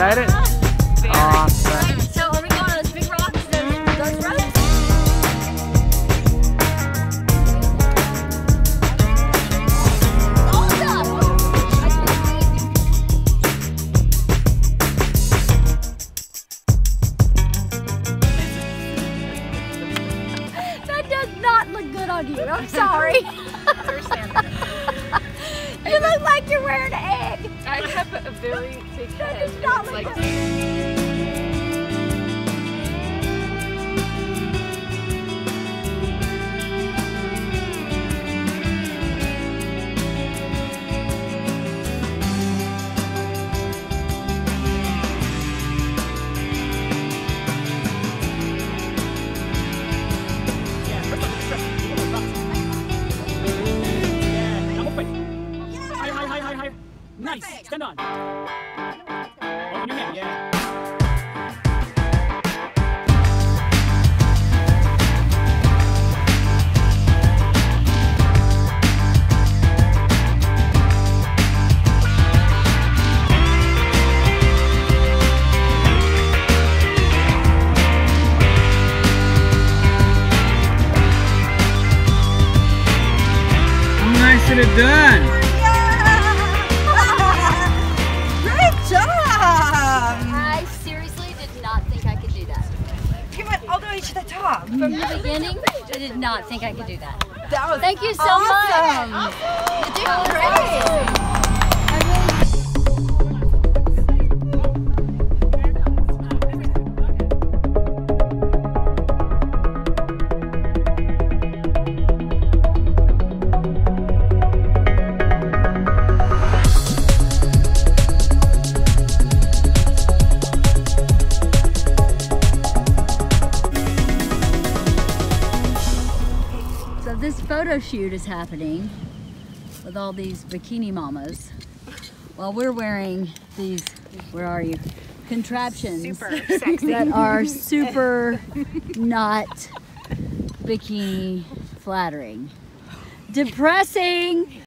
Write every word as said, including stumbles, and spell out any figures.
excited? Very. Awesome. So are we going on those big rocks and those roads? That does not look good on you. I'm sorry. You look like you're wearing an egg. I have a very big head. That does not look like good. Nice! Perfect. Stand on! Open your hand, yeah! How nice is it done? To the top. From the beginning, I did not think I could do that. That was Thank you so awesome. much. Awesome. You did great. Awesome. This photo shoot is happening with all these bikini mamas while we're wearing these, where are you, contraptions super sexy. That are super not bikini flattering. Depressing!